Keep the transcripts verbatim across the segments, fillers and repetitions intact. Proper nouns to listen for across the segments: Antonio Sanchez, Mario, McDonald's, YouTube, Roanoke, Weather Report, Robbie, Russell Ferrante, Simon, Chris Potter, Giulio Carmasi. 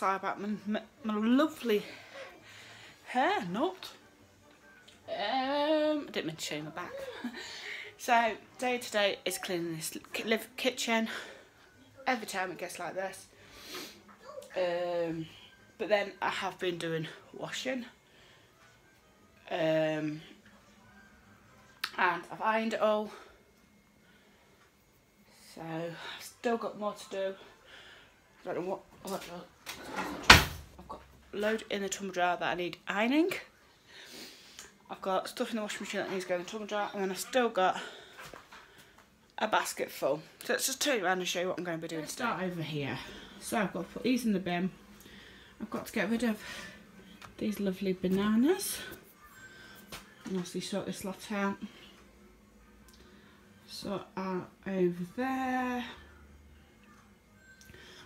sorry about my, my, my lovely hair knot. Um, I didn't mean to show you my back. So day to day is cleaning this live kitchen. Every time it gets like this. Um, but then I have been doing washing. Um, and I've ironed it all. So I've still got more to do. I don't know what, oh, I've got a load in the tumble dryer that I need ironing. I've got stuff in the washing machine that needs to go in the tumble dryer, and then I've still got a basket full. So let's just turn around and show you what I'm going to be doing. Let's today. Start over here. So I've got to put these in the bin. I've got to get rid of these lovely bananas. And obviously sort this lot out. So uh, over there.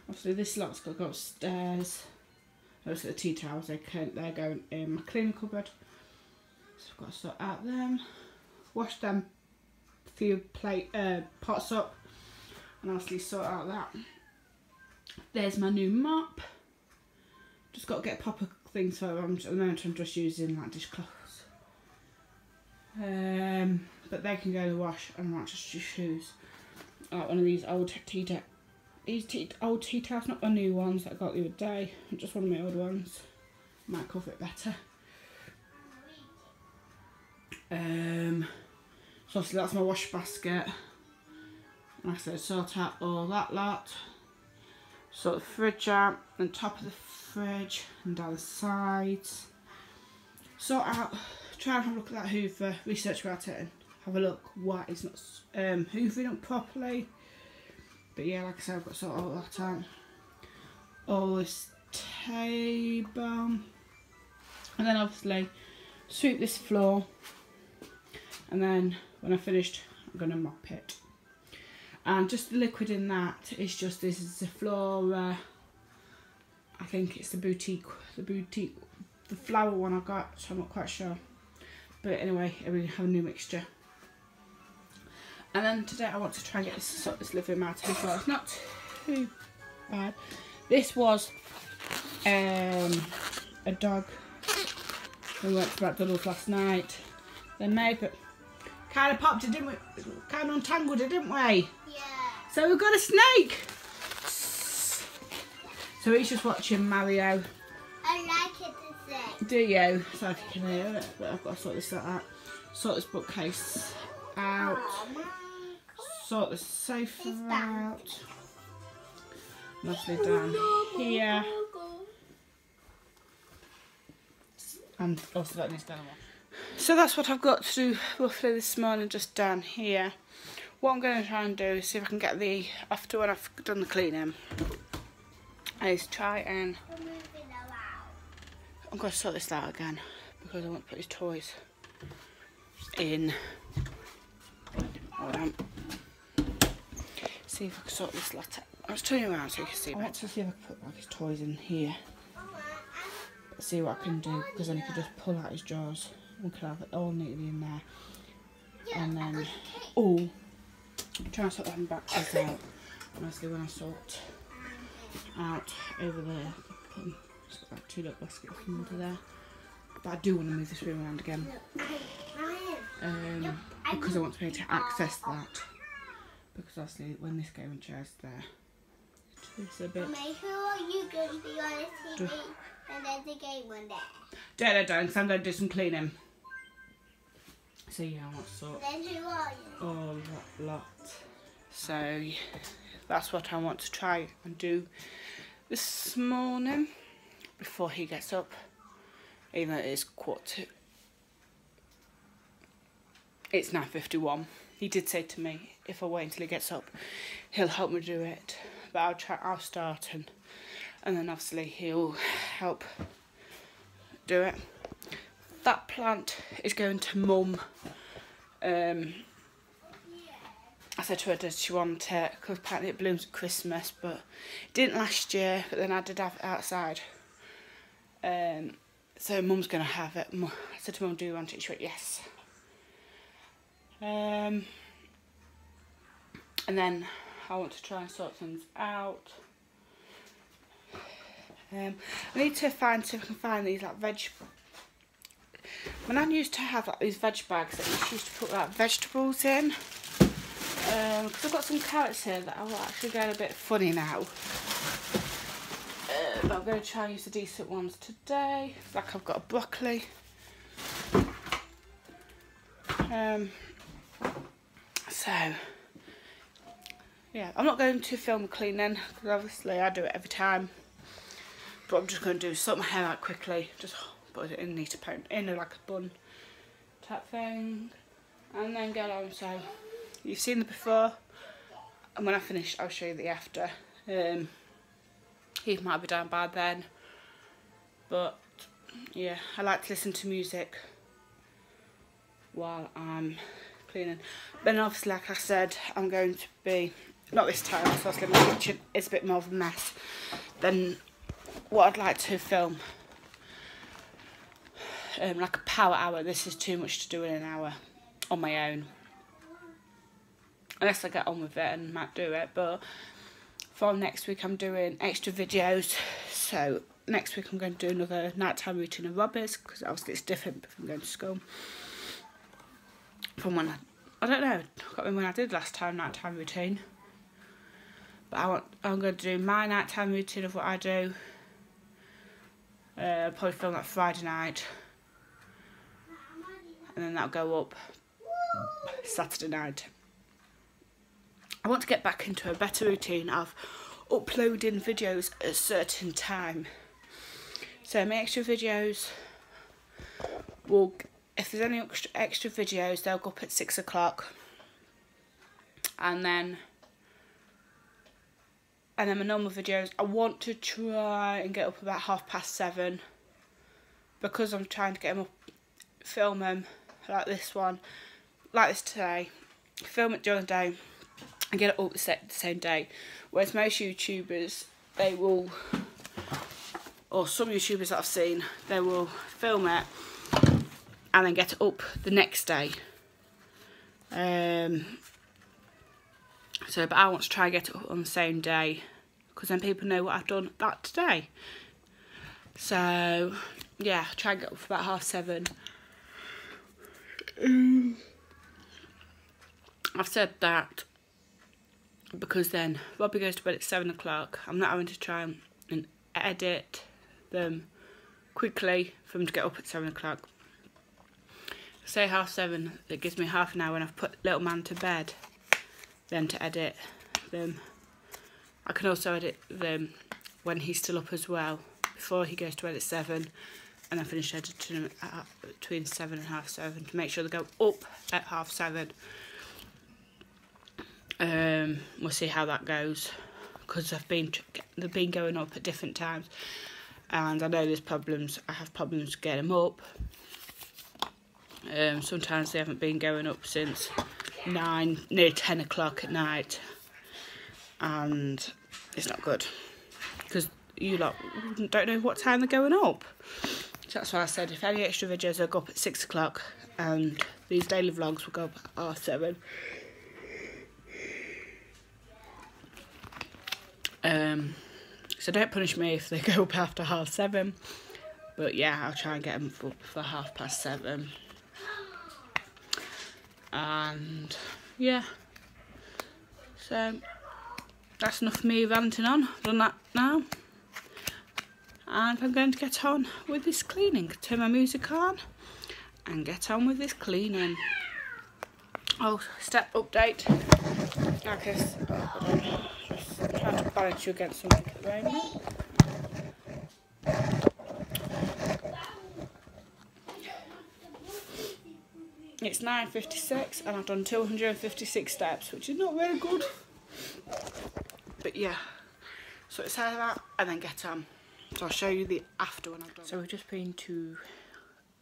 Obviously this lot's got to go upstairs. Those are the tea towels, they can, they're going in my cleaning cupboard. So I've got to sort out them. Wash them few plate uh, pots up. And obviously sort out that. There's my new mop. Just got to get proper things for them. At the moment I'm just using like dishcloths. Um, but they can go to the wash, and I might just use shoes. Like one of these old tea towels. These tea, old tea towels, not the new ones that I got the other day. Just one of my old ones. Might cover it better. Um, so obviously that's my wash basket. Like I said, sort out all that lot. Sort the fridge out, and top of the fridge, and down the sides. Sort out, try and have a look at that hoover, research about it, and have a look why it's not um, hoovering up properly. But yeah, like I said, I've got to sort all that out. All this table. And then obviously, sweep this floor. And then when I've finished, I'm going to mop it. And just the liquid in that is just, this is the Flora. I think it's the boutique, the boutique, the flower one I got, so I'm not quite sure. But anyway, I really have a new mixture. And then today I want to try and get this, sort this living room out as well. It's not too bad. This was um, a dog we went to McDonald's last night. They made, but kind of popped it, didn't we? Kind of untangled it, didn't we? Yeah. So we've got a snake. So he's just watching Mario. I like it to see. Do you? So I can hear it, but I've got to sort this out. Sort this bookcase out. Sort the sofa out. Lovely down here. And also that needs done. So that's what I've got to do roughly this morning, just down here. What I'm going to try and do is see if I can get the, after when I've done the cleaning, is try and, I'm going to sort this out again because I want to put his toys in. Hold on. See if I can sort this lot out. I'll just turn you around so you can see. I want to see if I can put like his toys in here. Let's see what I can do, because then he can just pull out his drawers. We can have it all neatly in there. Yeah, and then, oh, I'm trying to sort that back this out. Honestly, when I sort out over there, it's got like two little baskets under there. But I do want to move this room around again. Um, because I want to be able to access that. Because obviously, when this gaming chair's there, it's a bit. Make sure you're going to be on the T V and there's a game on there. Don't, no, don't, because I'm going to do some cleaning. So, yeah, I want to sort all that lot. So, yeah, that's what I want to try and do this morning before he gets up, even though it is quarter to. It's nine fifty-one. He did say to me, if I wait until he gets up, he'll help me do it. But I'll try. I'll start, and and then obviously he'll help do it. That plant is going to Mum. Um, I said to her, does she want it? Because apparently it blooms at Christmas, but it didn't last year. But then I did have it outside. Um, so Mum's gonna have it. I said to Mum, do you want it? She went, yes. Um, and then I want to try and sort things out. Um, I need to find, see if I can find these like veg. My nan used to have like these veg bags that she used to put like vegetables in. Um, cause I've got some carrots here that are actually going a bit funny now. Uh, but I'm going to try and use the decent ones today. Like I've got a broccoli. Um, so, yeah, I'm not going to film cleaning because obviously I do it every time. But I'm just going to do sort my hair out quickly, just put it in, neat in like a bun type thing, and then go on. So you've seen the before, and when I finish, I'll show you the after. Um, he might be down by then, but yeah, I like to listen to music while I'm cleaning. Then obviously, like I said, I'm going to be, not this time, so obviously my kitchen is a bit more of a mess than what I'd like to film. Um, like a power hour, this is too much to do in an hour on my own. Unless I get on with it and might do it, but for next week I'm doing extra videos. So next week I'm going to do another nighttime routine of Robbie's, because obviously it's different from going to school. From when I, I don't know, I can't remember when I did last time nighttime routine. But I want, I'm going to do my nighttime routine of what I do. Uh, probably film that Friday night, and then that'll go up Saturday night. I want to get back into a better routine of uploading videos at a certain time. So my extra videos will, if there's any extra, extra videos, they'll go up at six o'clock, and then and then my normal videos, I want to try and get up about half past seven, because I'm trying to get them up, film them like this one, like this today, film it during the day, and get it all the same day. Whereas most YouTubers, they will, or some YouTubers that I've seen, they will film it and then get it up the next day. Um. So, but I want to try and get it up on the same day, because then people know what I've done that day. So, yeah, try and get up for about half seven. Um, I've said that because then Robbie goes to bed at seven o'clock. I'm not having to try and, and edit them quickly for him to get up at seven o'clock. Say half seven, it gives me half an hour, and I've put little man to bed. Then to edit them, I can also edit them when he's still up as well, before he goes to bed at seven, and I finish editing them at between seven and half seven to make sure they go up at half seven. Um, we'll see how that goes, because I've been they've been going up at different times, and I know there's problems. I have problems to get them up. Um, sometimes they haven't been going up since nine, near ten o'clock at night, and it's not good, because you lot don't know what time they're going up. So that's why I said if any extra videos, will go up at six o'clock, and these daily vlogs will go up at half seven. Um, so don't punish me if they go up after half seven, but yeah, I'll try and get them up for half past seven. And yeah, so that's enough of me ranting on. I've done that now, and I'm going to get on with this cleaning. Turn my music on and get on with this cleaning. Oh, step update. I guess oh, I'm trying to balance you against something at the moment. It's nine fifty-six, and I've done two hundred fifty-six steps, which is not very good. But yeah, so it's out of that, and then get on. So I'll show you the after when I've done. So we've just been to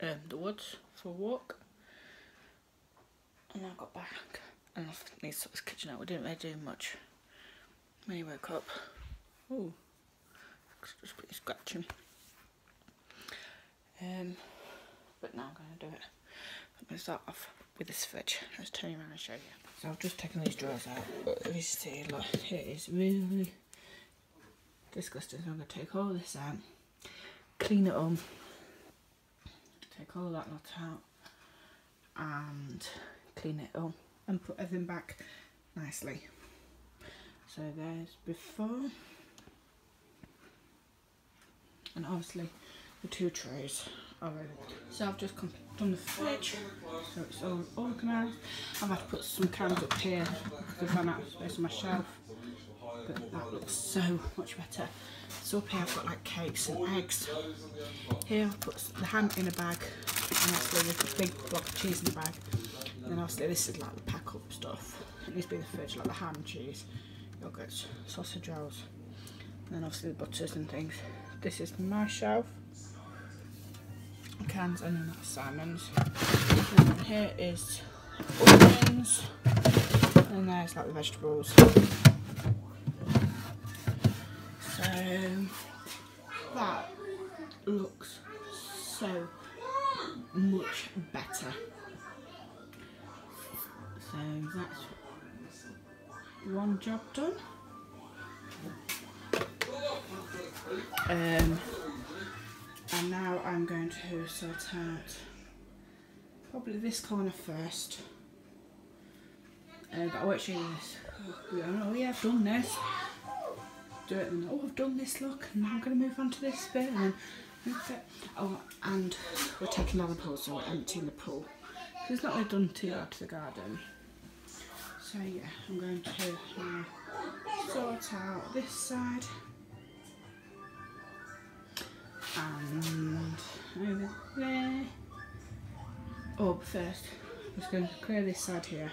um, the woods for a walk, and I got back, and I need to sort this kitchen out. We didn't really do much when he woke up. Oh, just been scratching. Um, but now I'm going to do it. I'm going to start off with this fridge. Let's turn you around and show you. So I've just taken these drawers out, but as you see, look, it is really disgusting. So I'm going to take all this out, clean it up, take all that lot out and clean it up and put everything back nicely. So there's before, and obviously the two trays are ready. So I've just done the fridge, so it's all organised. I've had to put some cans up here because I ran out of space on my shelf, but that looks so much better. So up here I've got like cakes and eggs. Here I've put the ham in a bag, and obviously there's a big block of cheese in the bag. And then obviously this is like the pack up stuff. It needs to be in the fridge, like the ham, cheese, yoghurts, sausage rolls, and then obviously the butters and things. This is my shelf, cans, and then that's Simon's. And then here is onions, and there's like the vegetables. So that looks so much better. So that's one job done. Um, and now I'm going to sort out probably this corner first. Uh, but I won't show you this. Oh yeah, I've done this. Do it. And, oh, I've done this. Look, and now I'm going to move on to this bit. And then move it. Oh, and we're taking down the pool, so we're emptying the pool. So it's not really done too out to the garden. So yeah, I'm going to now sort out this side. And over there. Oh, but first, I'm just going to clear this side here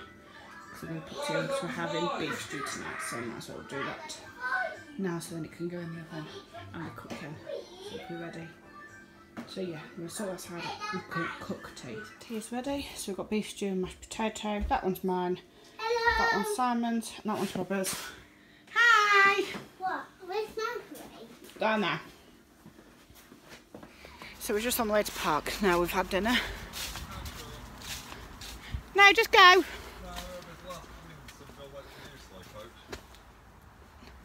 because we're going to put two in because we're having beef stew tonight, so I might as well do that now so then it can go in the oven and the cooking. So it'll be ready. So, yeah, we're going to sort that out and cook tea. Tea is ready. So, we've got beef stew and mashed potato. That one's mine. Hello. That one's Simon's. And that one's Robert's. Hi! What? Where's my plate? Down there. So we're just on the way to park now. We've had dinner. No, just go.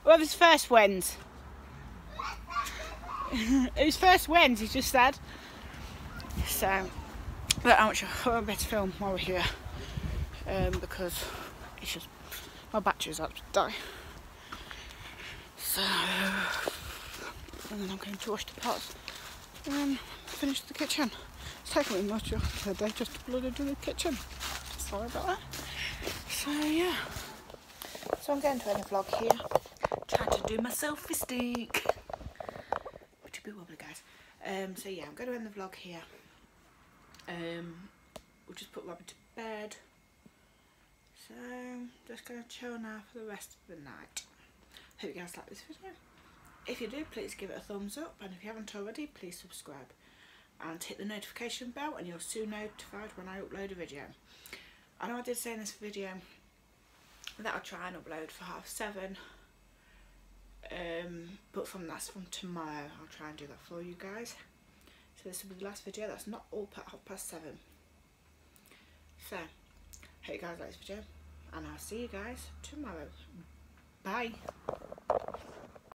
Whoever's first wins. Who's first wins, he just said. So, I'm not better film while we're here um, because it's just my battery's up to die. So, and then I'm going to wash the pots. Um, finish the kitchen. It's taken me much of the day just to bloody do the kitchen. Sorry about that. So yeah. So I'm going to end the vlog here. Trying to do my selfie stick, which will be wobbly, guys. Um, so yeah, I'm going to end the vlog here. Um, we'll just put Robbie to bed. So just going to chill now for the rest of the night. Hope you guys like this video. If you do, please give it a thumbs up, and if you haven't already, please subscribe and hit the notification bell and you'll soon be notified when I upload a video. I know I did say in this video that I'll try and upload for half seven, um, but from that's from tomorrow. I'll try and do that for you guys. So this will be the last video that's not all at half past seven. So, hope you guys like this video, and I'll see you guys tomorrow. Bye!